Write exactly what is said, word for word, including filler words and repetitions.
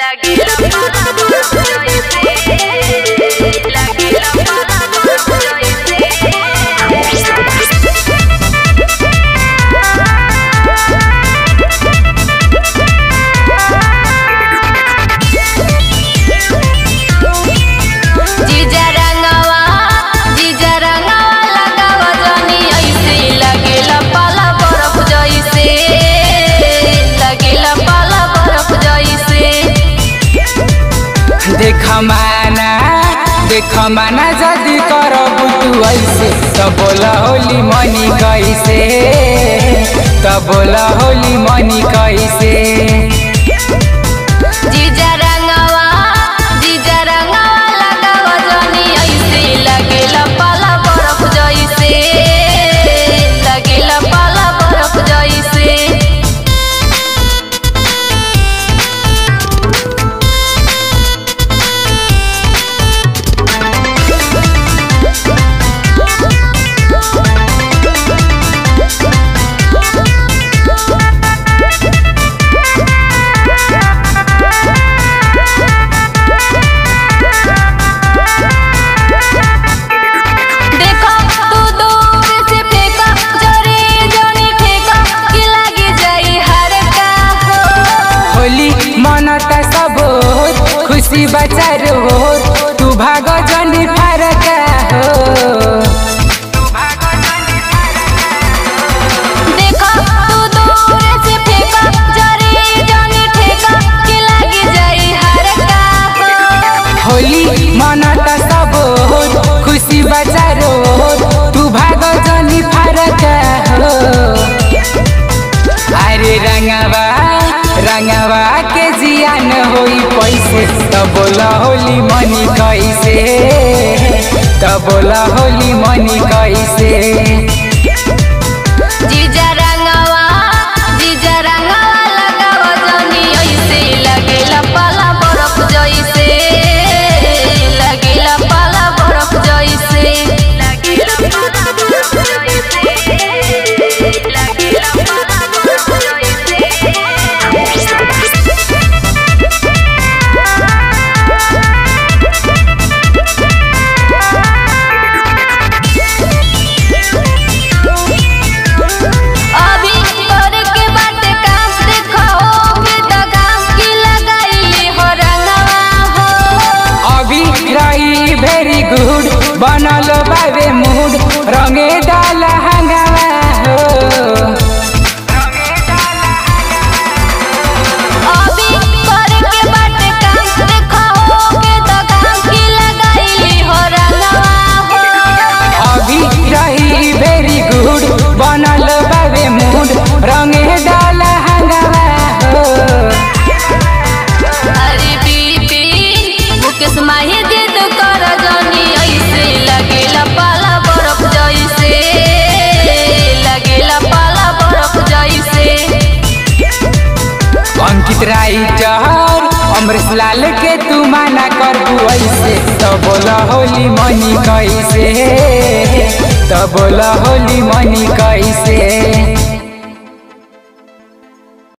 lagi देखो माना देखो माना जदी करबू तू ऐसे तो बोला होली मनी कैसे तो बोला होली मनी कैसे जीजा रंगवा जीजा रंगवा लगावा जनी ऐसे लगेला पाला बरफ जैसे लगेला पाला बरफ जैसे खुशी बचार हो तू भाग जनी फरक हो देखो तू दूर से फेंका जरी जनी ठेका के लागी जाई हरका हो होली मनाता सब खुशी बचार हो तू भाग जनी फरक हो अरे रंगवा रंगवा के जियान होई पैसे त बोला होली मनी कैसे त बोला होली मनी कैसे जीजा रंगवा जीजा रंगवा लगावा जनी ऐसे लगेला पाला बरफ जैसे लगेला पाला बरफ जैसे लगेला पाला बरफ जैसे लगेला पाला बरफ जैसे बनलो बाबे मूड रंगे डाल हंगावा हो अभी करे के बात काम देखो के तो काम की लगाईली हो रंगावा हो अभी रही वेरी गुड बनलो बाबे मूड रंगे डाल हंगावा हो अरे पीपी मुकेश माही जिद कर जनी लगेला पाला बरफ जैसे लगेला पाला बरफ जैसे अंकित राइटर अमरेशलाल के तू माना करबू ऐसे तो बोला होली मनी कैसे तो बोला होली मनी कैसे।